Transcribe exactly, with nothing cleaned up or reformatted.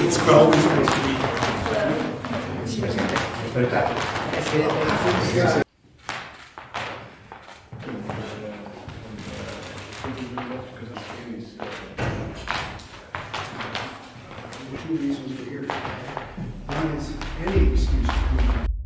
it's always supposed to be. Two reasons we're here. One is any excuse to